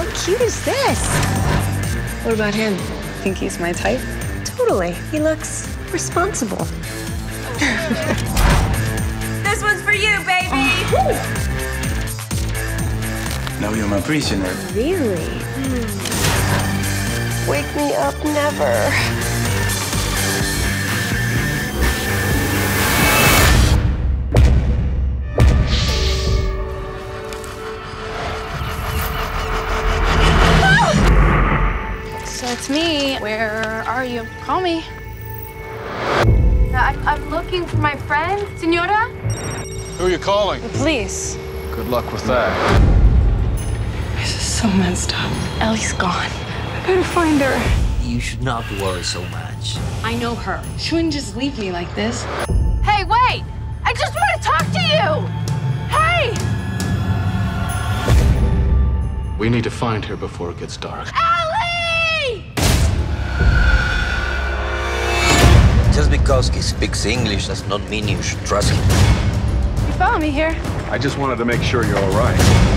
How cute is this? What about him? Think he's my type? Totally. He looks responsible. This one's for you, baby! Now you're my prisoner. Really? Wake me up, never. It's me. Where are you? Call me. I'm looking for my friend, Senora. Who are you calling? The police. Good luck with that. This is so messed up. Ellie's gone. I better find her. You should not worry so much. I know her. She wouldn't just leave me like this. Hey, wait! I just want to talk to you! Hey! We need to find her before it gets dark. Ellie! Just because he speaks English does not mean you should trust him. You follow me here. I just wanted to make sure you're all right.